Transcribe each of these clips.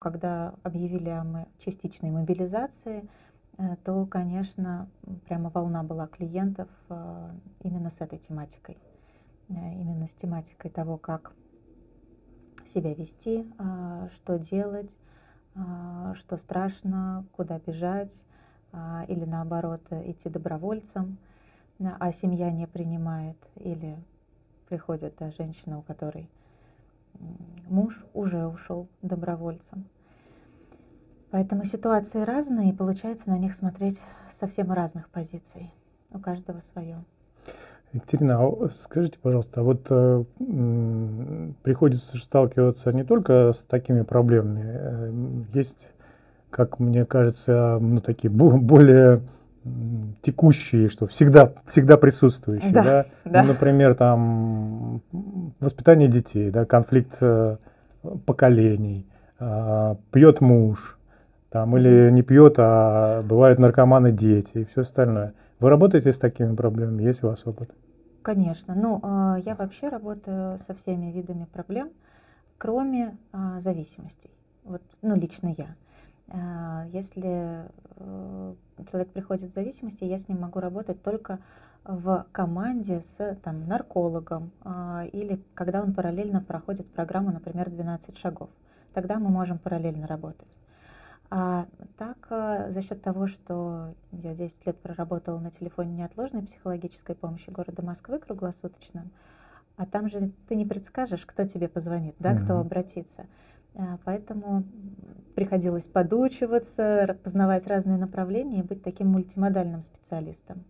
Когда объявили о частичной мобилизации, то, конечно, прямо волна была клиентов именно с этой тематикой. Именно с тематикой того, как себя вести, что делать, что страшно, куда бежать, или наоборот идти добровольцем, а семья не принимает, или приходит женщина, у которой муж уже ушел добровольцем. Поэтому ситуации разные, и получается на них смотреть совсем разных позиций. У каждого свое. Екатерина, а скажите, пожалуйста, вот приходится же сталкиваться не только с такими проблемами. Есть, как мне кажется, ну, такие более текущие, что всегда присутствующие, да? Ну, например, там воспитание детей, да, конфликт поколений, пьет муж, там, или не пьет, а бывают наркоманы дети и все остальное. Вы работаете с такими проблемами? Есть у вас опыт? Конечно. Ну, я вообще работаю со всеми видами проблем, кроме зависимостей. Вот, ну, лично я. Если человек приходит в зависимости, я с ним могу работать только в команде с там, наркологом или когда он параллельно проходит программу, например, 12 шагов. Тогда мы можем параллельно работать. А так, за счет того, что я 10 лет проработала на телефоне неотложной психологической помощи города Москвы круглосуточно, а там же ты не предскажешь, кто тебе позвонит, да, кто обратится. Поэтому приходилось подучиваться, познавать разные направления и быть таким мультимодальным специалистом.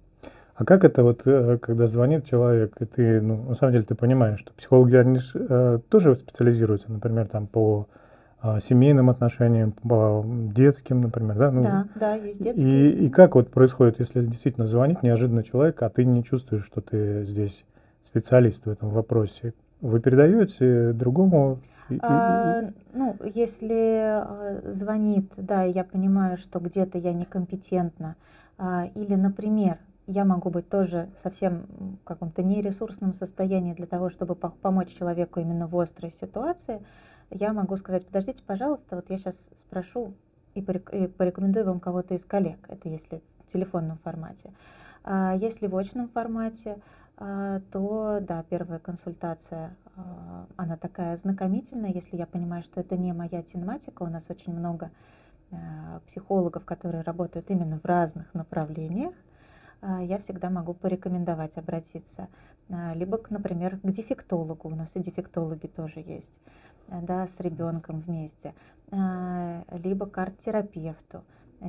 А как это вот, когда звонит человек, и ты, ну, на самом деле ты понимаешь, что психологи, они тоже специализируются, например, там по семейным отношениям, по детским, например, да? Ну, да, есть детские. И как вот происходит, если действительно звонит неожиданно человек, а ты не чувствуешь, что ты здесь специалист в этом вопросе? Вы передаете другому? Ну, если звонит, да, я понимаю, что где-то я некомпетентна, или, например, я могу быть тоже совсем в каком-то нересурсном состоянии для того, чтобы помочь человеку именно в острой ситуации, я могу сказать: подождите, пожалуйста, вот я сейчас спрошу и порекомендую вам кого-то из коллег, это если в телефонном формате. А если в очном формате, то, да, первая консультация, она такая ознакомительная, если я понимаю, что это не моя тематика. У нас очень много психологов, которые работают именно в разных направлениях, я всегда могу порекомендовать обратиться. Либо, например, к дефектологу, у нас и дефектологи тоже есть, да, с ребенком вместе, либо к арт-терапевту,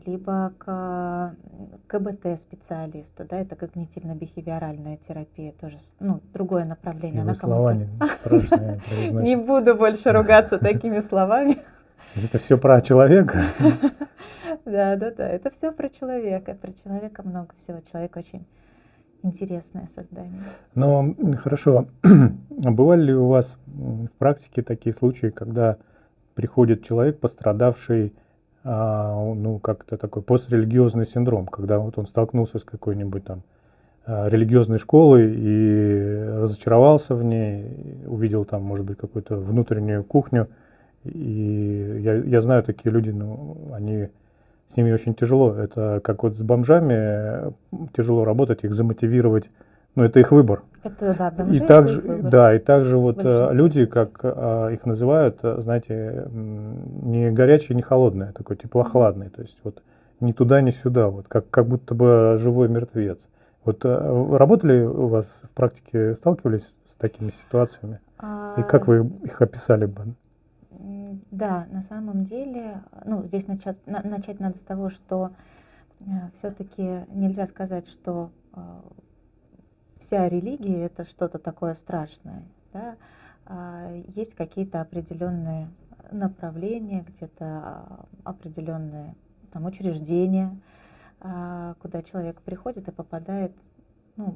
либо к КБТ-специалисту, да, это когнитивно-бихевиоральная терапия, тоже, ну, другое направление. Она слова не буду больше ругаться такими словами. Это все про человека? Да, это все про человека. Про человека много всего. Человек очень интересное создание. Ну, хорошо. Бывали ли у вас в практике такие случаи, когда приходит человек, пострадавший, ну, как-то такой пострелигиозный синдром, когда вот он столкнулся с какой-нибудь там религиозной школой и разочаровался в ней, увидел там, может быть, какую-то внутреннюю кухню. И я знаю, такие люди, ну, они, с ними очень тяжело. Это как вот с бомжами тяжело работать, их замотивировать. Ну, это их выбор. Это, да, бомжи, и также, это их выбор. Да, и также вот люди, как их называют, знаете, не горячие, не холодные, такой теплохладный. То есть вот ни туда, ни сюда, вот как будто бы живой мертвец. Вот работали у вас в практике, сталкивались с такими ситуациями? И как вы их описали бы? Да, на самом деле, ну, здесь начать надо с того, что все-таки нельзя сказать, что вся религия – это что-то такое страшное. Да? Есть какие-то определенные направления, где-то определенные там, учреждения, куда человек приходит и попадает, ну,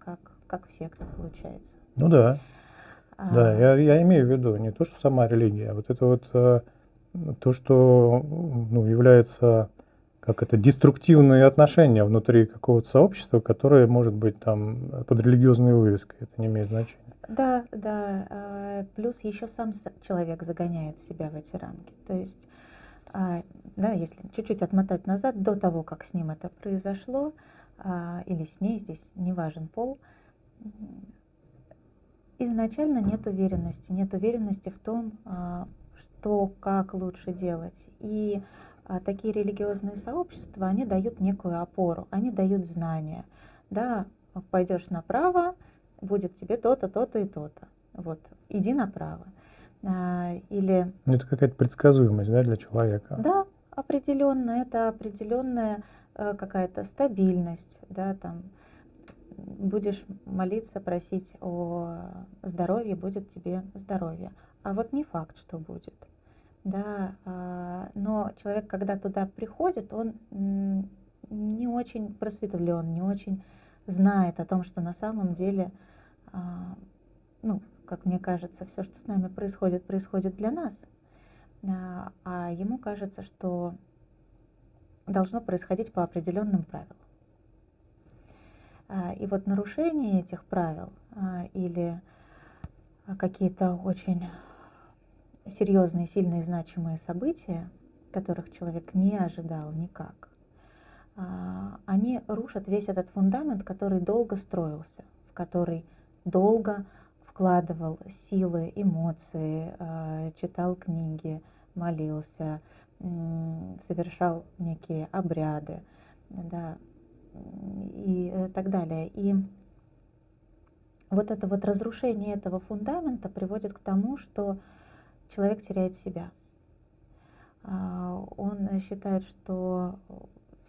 как в секту, получается. Ну да. Да, я имею в виду не то, что сама религия, а вот это вот то, что, ну, является как это деструктивные отношения внутри какого-то сообщества, которое может быть там под религиозной вывеской, это не имеет значения. Да, да. Плюс еще сам человек загоняет себя в эти рамки. То есть, да, если чуть-чуть отмотать назад, до того, как с ним это произошло, или с ней, здесь не важен пол, изначально нет уверенности в том, что, как лучше делать. И такие религиозные сообщества, они дают некую опору, они дают знания. Да, пойдешь направо, будет тебе то-то, то-то и то-то. Вот, иди направо. Или... Это какая-то предсказуемость, да, для человека? Да, определенно, это определенная какая-то стабильность, да, там, будешь молиться, просить о здоровье, будет тебе здоровье. А вот не факт, что будет. Да, но человек, когда туда приходит, он не очень просветлен, не очень знает о том, что на самом деле, ну, как мне кажется, все, что с нами происходит, происходит для нас. А ему кажется, что должно происходить по определенным правилам. И вот нарушение этих правил или какие-то очень серьезные, сильные, значимые события, которых человек не ожидал никак, они рушат весь этот фундамент, который долго строился, в который долго вкладывал силы, эмоции, читал книги, молился, совершал некие обряды, да, и так далее. И вот это вот разрушение этого фундамента приводит к тому, что человек теряет себя. Он считает, что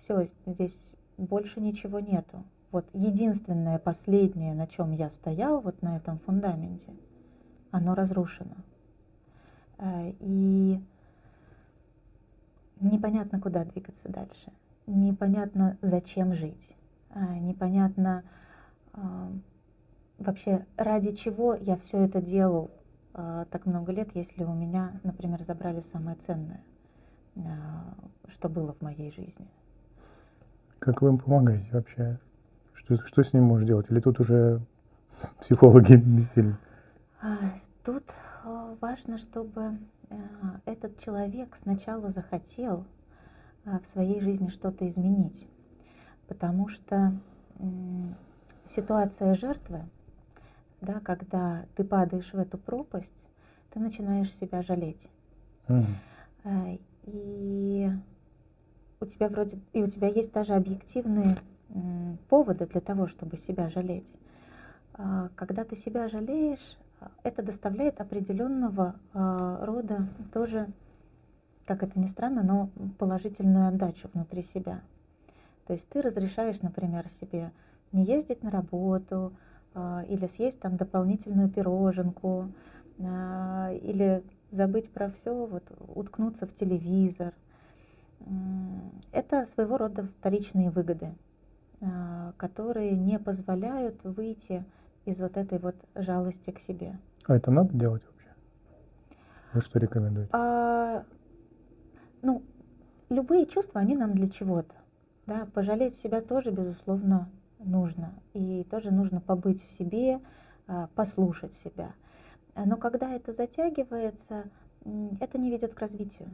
все, здесь больше ничего нету. Вот единственное, последнее, на чем я стоял, вот на этом фундаменте, оно разрушено. И непонятно, куда двигаться дальше. Непонятно, зачем жить, непонятно вообще, ради чего я все это делал так много лет, если у меня, например, забрали самое ценное, что было в моей жизни. Как вы им помогаете вообще? Что с ним можешь делать? Или тут уже психологи бессильны? Тут важно, чтобы этот человек сначала захотел в своей жизни что-то изменить, потому что ситуация жертвы, да, когда ты падаешь в эту пропасть, ты начинаешь себя жалеть, и у тебя вроде есть даже объективные поводы для того, чтобы себя жалеть. Когда ты себя жалеешь, это доставляет определенного рода тоже, как это ни странно, но положительную отдачу внутри себя. То есть ты разрешаешь, например, себе не ездить на работу, или съесть там дополнительную пироженку, или забыть про все, вот, уткнуться в телевизор. Это своего рода вторичные выгоды, которые не позволяют выйти из вот этой вот жалости к себе. А это надо делать вообще? Вы что рекомендуете? Ну, любые чувства, они нам для чего-то. Да? Пожалеть себя тоже, безусловно, нужно. И тоже нужно побыть в себе, послушать себя. Но когда это затягивается, это не ведет к развитию.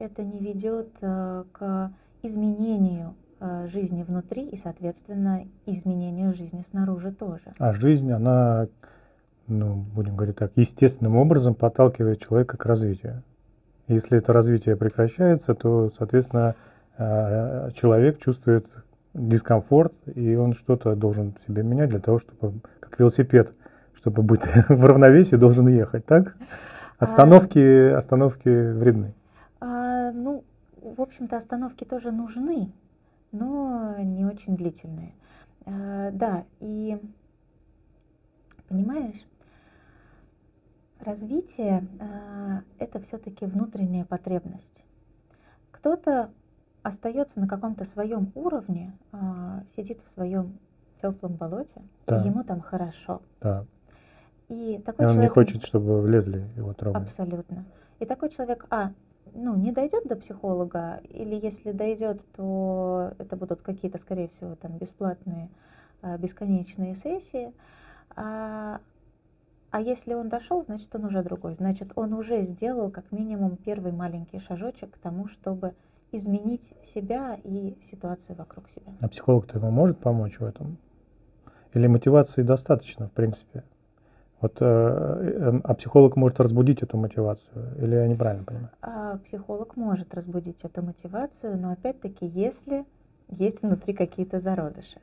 Это не ведет к изменению жизни внутри и, соответственно, изменению жизни снаружи тоже. А жизнь, она, ну, будем говорить так, естественным образом подталкивает человека к развитию. Если это развитие прекращается, то, соответственно, человек чувствует дискомфорт, и он что-то должен себе менять для того, чтобы, как велосипед, чтобы быть в равновесии, должен ехать, так? Остановки вредны. Ну, в общем-то, остановки тоже нужны, но не очень длительные. Да, и, понимаешь, развитие – это все-таки внутренняя потребность. Кто-то остается на каком-то своем уровне, сидит в своем теплом болоте, да, и ему там хорошо. Да. И такой он человек... не хочет, чтобы влезли его трогать. Абсолютно. И такой человек, ну, не дойдет до психолога, или если дойдет, то это будут какие-то, скорее всего, там бесплатные, бесконечные сессии. А если он дошел, значит, он уже другой. Значит, он уже сделал как минимум первый маленький шажочек к тому, чтобы изменить себя и ситуацию вокруг себя. А психолог-то ему может помочь в этом? Или мотивации достаточно, в принципе? Вот, а психолог может разбудить эту мотивацию? Или я неправильно понимаю? А психолог может разбудить эту мотивацию, но опять-таки, если есть внутри какие-то зародыши.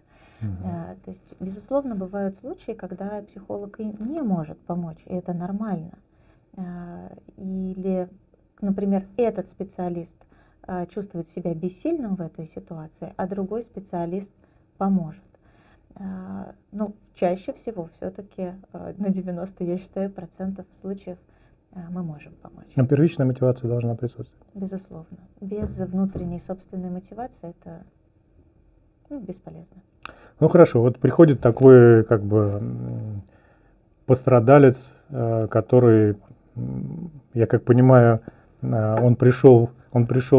То есть, безусловно, бывают случаи, когда психолог и не может помочь, и это нормально. Или, например, этот специалист чувствует себя бессильным в этой ситуации, а другой специалист поможет. Но чаще всего все-таки на 90, я считаю, процентов случаев мы можем помочь. Но первичная мотивация должна присутствовать. Безусловно. Без внутренней собственной мотивации это бесполезно. Ну хорошо, вот приходит такой как бы пострадалец, который, я как понимаю, он пришел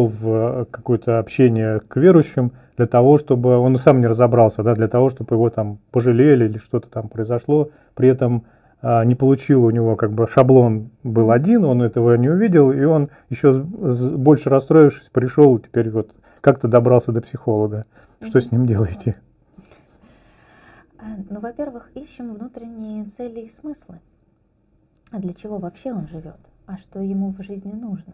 в какое-то общение к верующим для того, чтобы он сам не разобрался, да, для того, чтобы его там пожалели или что-то там произошло, при этом не получил у него как бы шаблон был один, он этого не увидел, и он еще больше расстроившись пришел, теперь вот как-то добрался до психолога. Что с ним делаете? Ну, во-первых, ищем внутренние цели и смыслы. А для чего вообще он живет? А что ему в жизни нужно?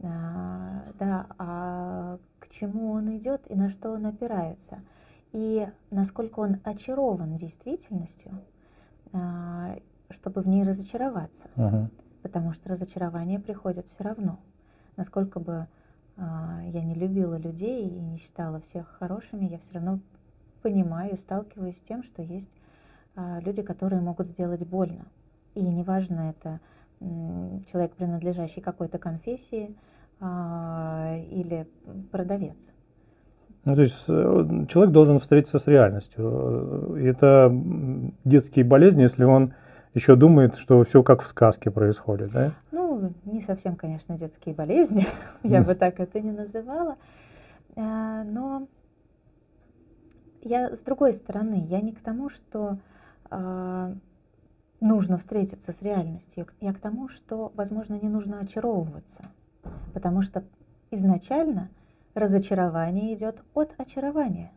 А к чему он идет и на что он опирается? И насколько он очарован действительностью, чтобы в ней разочароваться. Потому что разочарование приходит все равно. Насколько бы я не любила людей и не считала всех хорошими, я все равно понимаю и сталкиваюсь с тем, что есть люди, которые могут сделать больно. И неважно, это человек, принадлежащий какой-то конфессии или продавец. Ну, то есть человек должен встретиться с реальностью. Это детские болезни, если он еще думает, что все как в сказке происходит, да? Ну, не совсем, конечно, детские болезни, я бы так это не называла, но я с другой стороны, я не к тому, что нужно встретиться с реальностью, я к тому, что, возможно, не нужно очаровываться, потому что изначально разочарование идет от очарования,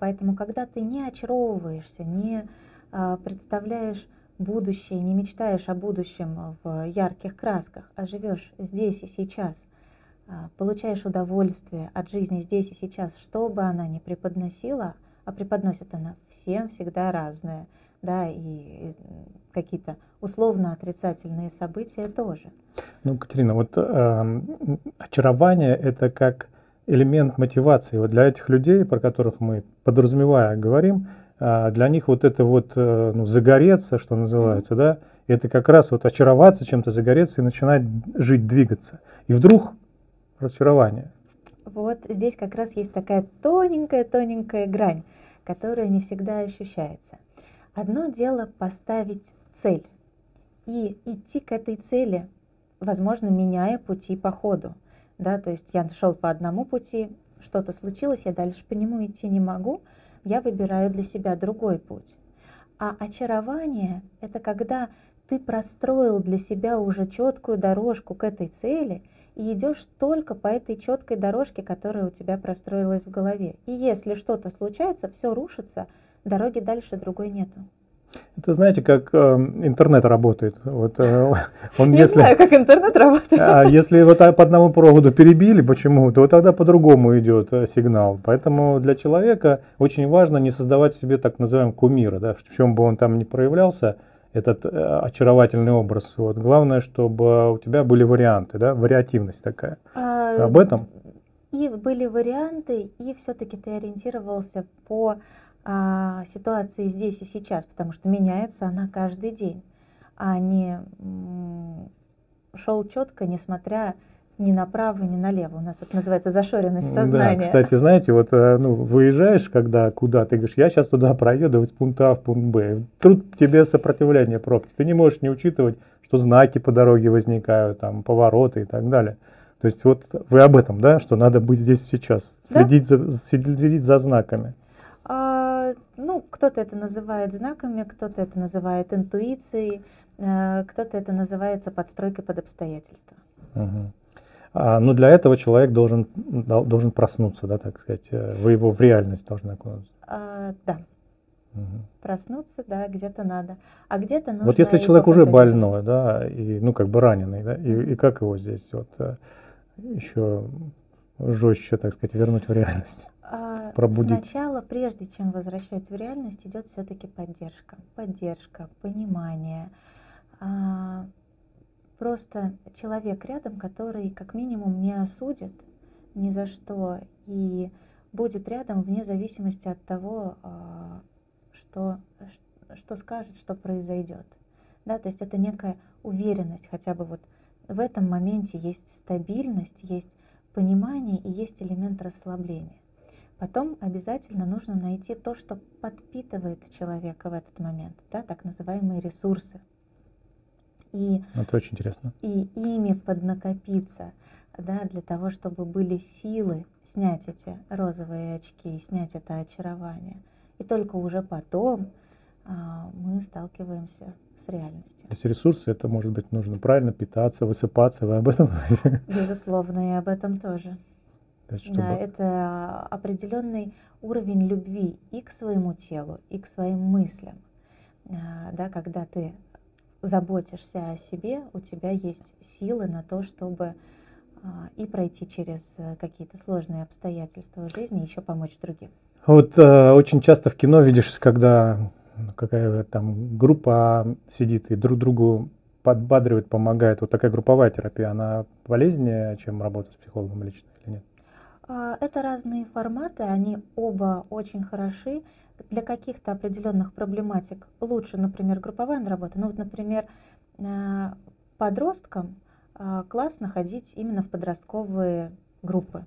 поэтому когда ты не очаровываешься, не представляешь будущее, не мечтаешь о будущем в ярких красках, а живешь здесь и сейчас, получаешь удовольствие от жизни здесь и сейчас, что бы она ни преподносила, а преподносит она всем всегда разное, да, и какие-то условно отрицательные события тоже. Ну, Екатерина, вот очарование – это как элемент мотивации. Вот для этих людей, про которых мы, подразумевая, говорим, для них вот это вот загореться, что называется, да, это как раз вот очароваться чем-то, загореться и начинать жить, двигаться. И вдруг разочарование. Вот здесь как раз есть такая тоненькая-тоненькая грань, которая не всегда ощущается. Одно дело поставить цель и идти к этой цели, возможно, меняя пути по ходу. Да, то есть я шел по одному пути, что-то случилось, я дальше по нему идти не могу, я выбираю для себя другой путь. А очарование – это когда ты простроил для себя уже четкую дорожку к этой цели и идешь только по этой четкой дорожке, которая у тебя простроилась в голове. И если что-то случается, все рушится, дороги дальше другой нету. Это, знаете, как интернет работает. Вот, не знаю, как интернет работает. Если вот по одному проводу перебили почему-то, вот тогда по-другому идет сигнал. Поэтому для человека очень важно не создавать себе так называемого кумира, да, в чем бы он там ни проявлялся, этот очаровательный образ. Вот. Главное, чтобы у тебя были варианты, да, вариативность такая. Об этом? И были варианты, и все-таки ты ориентировался по ситуации здесь и сейчас, потому что меняется она каждый день, а не шел четко, несмотря ни направо, ни налево. У нас это называется зашоренность сознания. Да, кстати, знаете, вот выезжаешь, когда куда, ты говоришь, я сейчас туда проеду, из пункта А в пункт Б. Тут тебе сопротивление пробки. Ты не можешь не учитывать, что знаки по дороге возникают, там, повороты и так далее. То есть вот вы об этом, да, что надо быть здесь сейчас, следить за знаками. Ну, кто-то это называет знаками, кто-то это называет интуицией, кто-то это называется подстройкой под обстоятельства. Угу. Но для этого человек должен проснуться, да, так сказать, вы его в реальность должны окунуть. Да. Угу. Проснуться, да, где-то надо. А где-то нужно. Вот если человек уже больной, да, и, ну, как бы раненый, да, и как его здесь вот еще жестче, так сказать, вернуть в реальность? Пробудить. Сначала, прежде чем возвращать в реальность, идет все-таки поддержка. Поддержка, понимание. Просто человек рядом, который как минимум не осудит ни за что и будет рядом вне зависимости от того, что скажет, что произойдет. Да, то есть это некая уверенность, хотя бы вот в этом моменте есть стабильность, есть понимание и есть элемент расслабления. Потом обязательно нужно найти то, что подпитывает человека в этот момент, да, так называемые ресурсы. И, это очень интересно. И ими поднакопиться, да, для того, чтобы были силы снять эти розовые очки, снять это очарование. И только уже потом мы сталкиваемся с реальностью. То есть ресурсы, это может быть нужно правильно питаться, высыпаться, вы об этом говорите? Безусловно, и об этом тоже. Да, чтобы... это определенный уровень любви и к своему телу, и к своим мыслям. Да, когда ты заботишься о себе, у тебя есть силы на то, чтобы и пройти через какие-то сложные обстоятельства в жизни, еще помочь другим. Вот очень часто в кино видишь, когда какая-то там группа сидит и друг другу подбадривает, помогает. Вот такая групповая терапия, она полезнее, чем работать с психологом лично или нет? Это разные форматы, они оба очень хороши. Для каких-то определенных проблематик лучше, например, групповая работа. Ну вот, например, подросткам классно ходить именно в подростковые группы.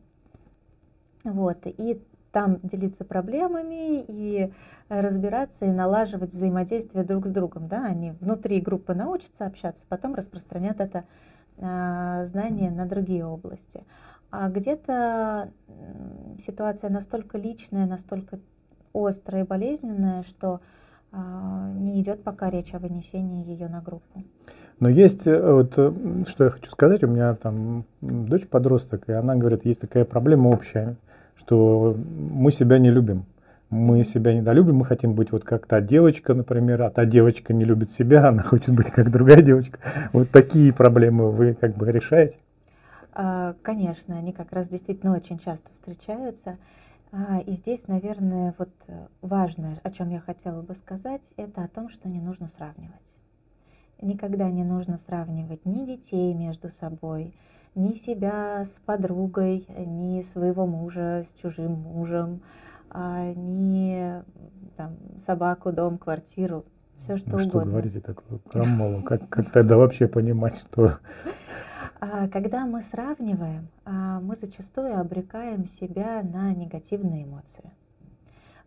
Вот, и там делиться проблемами, и разбираться, и налаживать взаимодействие друг с другом. Да? Они внутри группы научатся общаться, потом распространят это знание на другие области. А где-то ситуация настолько личная, настолько острая и болезненная, что не идет пока речь о вынесении ее на группу. Но есть, вот, что я хочу сказать, у меня там дочь подросток, и она говорит, есть такая проблема общая, что мы себя не любим, мы себя недолюбим, мы хотим быть вот как та девочка, например, а та девочка не любит себя, она хочет быть как другая девочка. Вот такие проблемы вы как бы решаете? Конечно, они как раз действительно очень часто встречаются. И здесь, наверное, вот важное, о чем я хотела бы сказать, это о том, что не нужно сравнивать. Никогда не нужно сравнивать ни детей между собой, ни себя с подругой, ни своего мужа с чужим мужем, ни там, собаку, дом, квартиру, все что угодно. Что говорите такую крамолу? Как тогда вообще понимать, что... Когда мы сравниваем, мы зачастую обрекаем себя на негативные эмоции.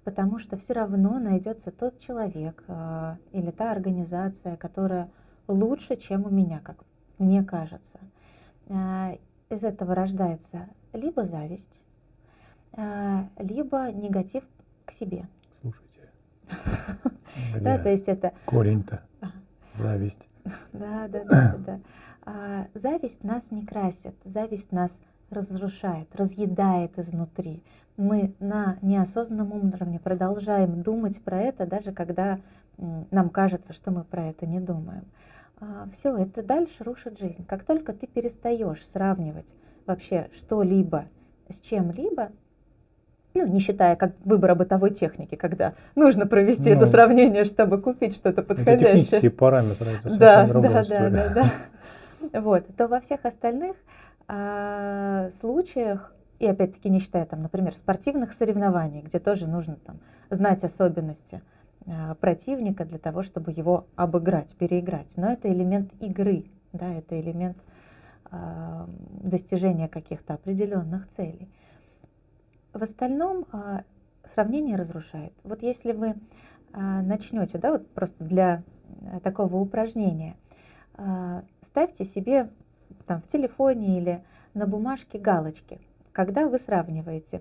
Потому что все равно найдется тот человек или та организация, которая лучше, чем у меня, как мне кажется. Из этого рождается либо зависть, либо негатив к себе. Слушайте, да, то есть это корень-то зависть. Да. Зависть нас не красит, зависть нас разрушает, разъедает изнутри. Мы на неосознанном уровне продолжаем думать про это, даже когда нам кажется, что мы про это не думаем. Все, это дальше рушит жизнь. Как только ты перестаешь сравнивать вообще что-либо с чем-либо, ну, не считая как выбора бытовой техники, когда нужно провести это сравнение, чтобы купить что-то подходящее. Технические параметры. Да. Вот, то во всех остальных случаях, и опять-таки не считая, там, например, спортивных соревнований, где тоже нужно там, знать особенности противника для того, чтобы его обыграть, переиграть. Но это элемент игры, да, это элемент достижения каких-то определенных целей. В остальном сравнение разрушает. Вот если вы начнете, да, вот просто для такого упражнения, ставьте себе там, в телефоне или на бумажке галочки, когда вы сравниваете.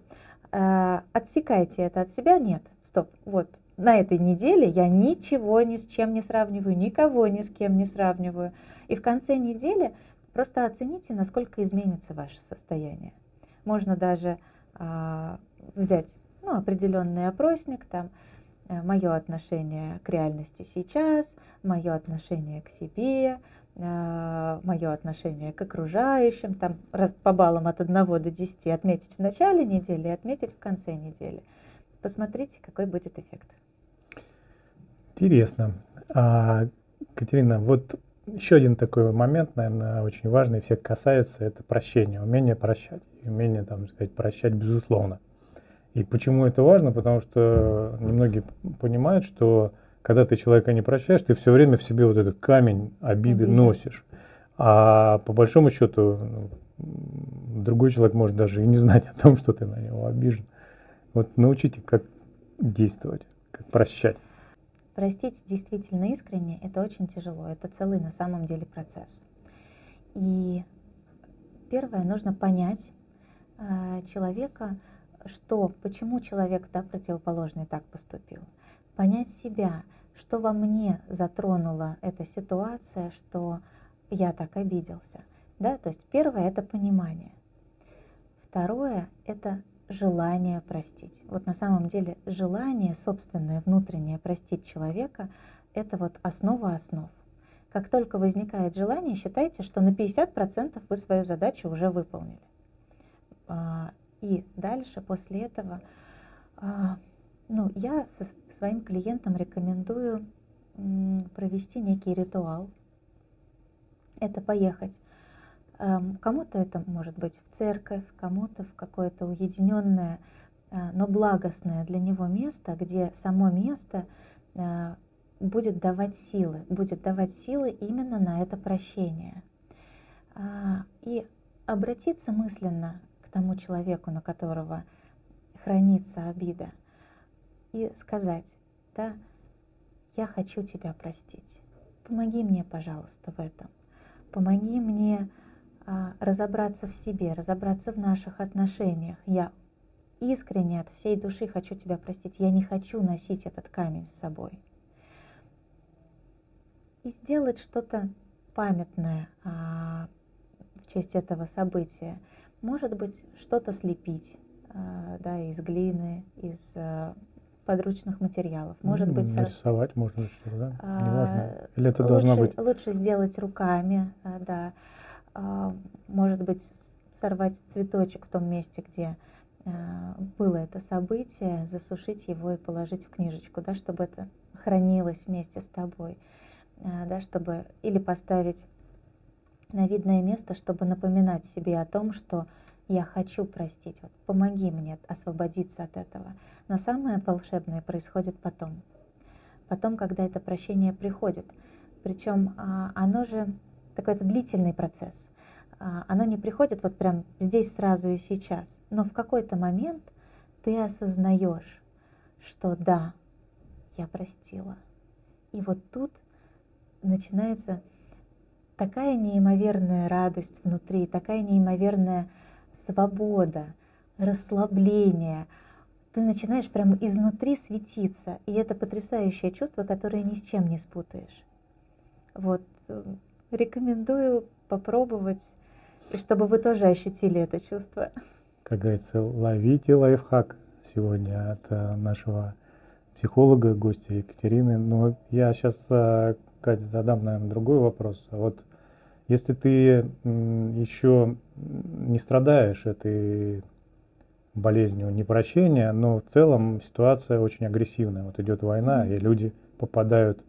Отсекайте это от себя, нет, стоп, вот на этой неделе я ничего ни с чем не сравниваю, никого ни с кем не сравниваю. И в конце недели просто оцените, насколько изменится ваше состояние. Можно даже взять определенный опросник, там мое отношение к реальности сейчас, мое отношение к себе, мое отношение к окружающим, там по баллам от 1 до 10 отметить в начале недели и отметить в конце недели. Посмотрите, какой будет эффект. Интересно. Екатерина, вот еще один такой момент, наверное, очень важный, всех касается, это прощение, умение прощать, умение, там сказать, прощать безусловно. И почему это важно? Потому что немногие понимают, что когда ты человека не прощаешь, ты все время в себе вот этот камень обиды носишь. А по большому счету другой человек может даже и не знать о том, что ты на него обижен. Вот научите, как действовать, как прощать. Простить действительно искренне – это очень тяжело, это целый на самом деле процесс. И первое, нужно понять человека, что, почему человек противоположный так поступил. Понять себя, что во мне затронула эта ситуация, что я так обиделся. Да? То есть первое – это понимание. Второе – это желание простить. Вот на самом деле желание собственное, внутреннее простить человека – это вот основа основ. Как только возникает желание, считайте, что на 50% вы свою задачу уже выполнили. И дальше, после этого, я со своим клиентам рекомендую провести некий ритуал. Это поехать. Кому-то это может быть в церковь, кому-то в какое-то уединенное, но благостное для него место, где само место будет давать силы, именно на это прощение. И обратиться мысленно к тому человеку, на которого хранится обида, и сказать: да, я хочу тебя простить, помоги мне, пожалуйста, в этом, помоги мне разобраться в себе, разобраться в наших отношениях. Я искренне от всей души хочу тебя простить. Я не хочу носить этот камень с собой. И сделать что-то памятное в честь этого события. Может быть, что-то слепить из глины, из подручных материалов. Может быть, нарисовать можно что-то, да? Неважно. Или это должно быть... Лучше сделать руками, да. Может быть, сорвать цветочек в том месте, где было это событие, засушить его и положить в книжечку, да, чтобы это хранилось вместе с тобой, да, чтобы или поставить на видное место, чтобы напоминать себе о том, что я хочу простить, вот, помоги мне освободиться от этого. Но самое волшебное происходит потом, когда это прощение приходит, причем оно же такой это длительный процесс. Оно не приходит вот прям здесь, сразу и сейчас. Но в какой-то момент ты осознаешь, что да, я простила. И вот тут начинается такая неимоверная радость внутри, такая неимоверная свобода, расслабление. Ты начинаешь прямо изнутри светиться. И это потрясающее чувство, которое ни с чем не спутаешь. Вот. Рекомендую попробовать, чтобы вы тоже ощутили это чувство. Как говорится, ловите лайфхак сегодня от нашего психолога, гостя Екатерины. Но я сейчас, Катя, задам, наверное, другой вопрос. Вот если ты еще не страдаешь этой болезнью непрощения, но в целом ситуация очень агрессивная. Вот идет война, и люди попадают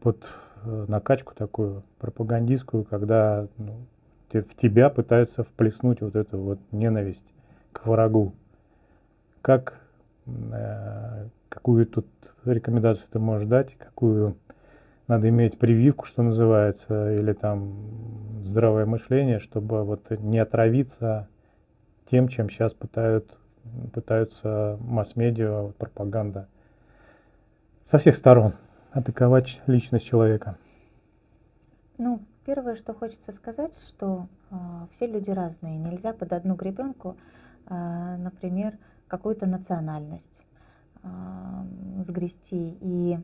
под накачку такую пропагандистскую, когда в тебя пытаются вплеснуть вот эту вот ненависть к врагу. Какую тут рекомендацию ты можешь дать? Какую надо иметь прививку, что называется, или там здравое мышление, чтобы вот не отравиться тем, чем сейчас пытаются масс-медиа, пропаганда со всех сторон атаковать личность человека? Первое, что хочется сказать, что все люди разные. Нельзя под одну гребенку, например, какую-то национальность, сгрести и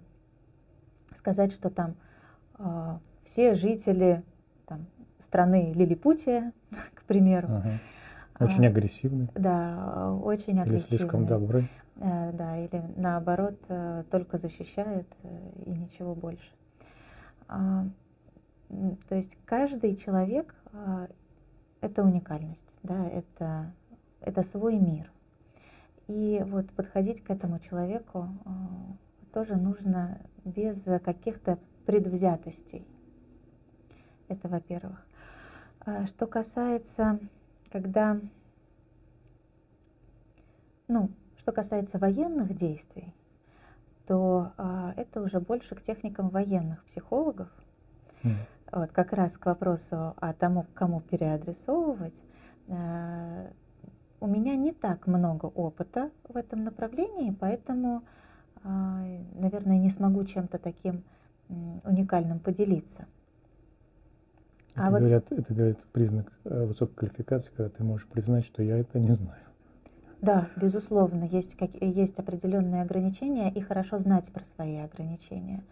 сказать, что там все жители там, страны Лилипутия, к примеру. Ага. Очень агрессивны. Да, очень агрессивны. Или слишком добры. Да, или наоборот, только защищает и ничего больше. То есть каждый человек — это уникальность, да, это свой мир. И вот подходить к этому человеку тоже нужно без каких-то предвзятостей. Это во-первых. Что касается, что касается военных действий, то это уже больше к техникам военных психологов, вот как раз к вопросу о тому, кому переадресовывать. У меня не так много опыта в этом направлении, поэтому, наверное, не смогу чем-то таким уникальным поделиться. Это, это говорит признак высокой квалификации, когда ты можешь признать, что я это не знаю. Да, безусловно, есть определенные ограничения, и хорошо знать про свои ограничения.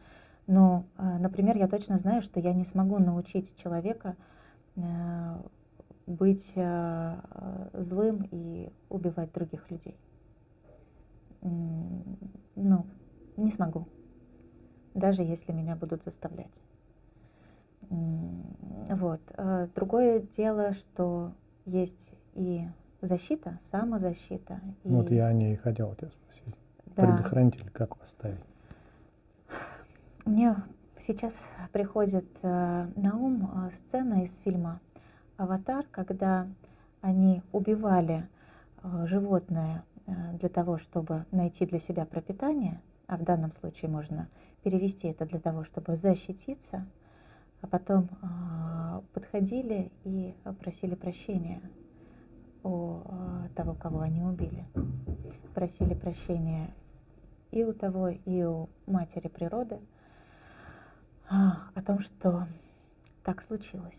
Но, например, я точно знаю, что я не смогу научить человека быть злым и убивать других людей. Ну, не смогу, даже если меня будут заставлять. Вот. Другое дело, что есть и защита, самозащита. И... Вот я о ней хотела тебя спросить. Да. Предохранитель как поставить? Мне сейчас приходит на ум сцена из фильма «Аватар», когда они убивали животное для того, чтобы найти для себя пропитание, а в данном случае можно перевести это для того, чтобы защититься, а потом подходили и просили прощения у того, кого они убили. Просили прощения и у того, и у матери природы о том, что так случилось.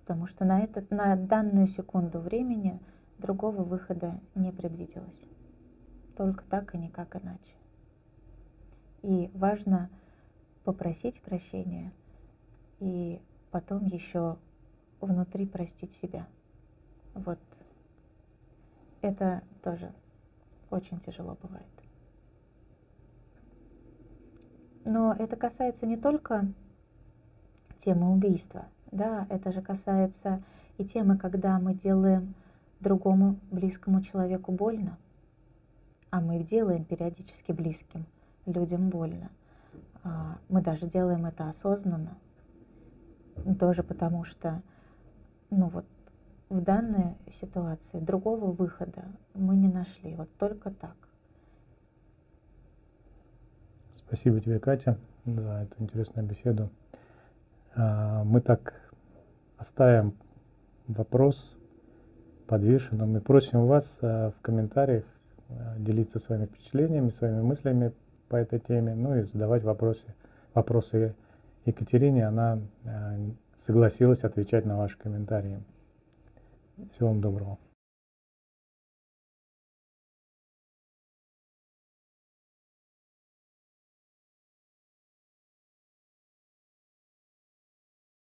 Потому что на данную секунду времени другого выхода не предвиделось. Только так и никак иначе. И важно попросить прощения и потом еще внутри простить себя. Вот это тоже очень тяжело бывает. Но это касается не только темы убийства. Да, это же касается и темы, когда мы делаем другому близкому человеку больно, а мы делаем периодически близким людям больно. Мы даже делаем это осознанно, тоже потому что, ну вот, в данной ситуации другого выхода мы не нашли, вот только так. Спасибо тебе, Катя, за эту интересную беседу. Мы так оставим вопрос подвешенным и просим вас в комментариях делиться своими впечатлениями, своими мыслями по этой теме, ну и задавать вопросы Екатерине. Она согласилась отвечать на ваши комментарии. Всего вам доброго.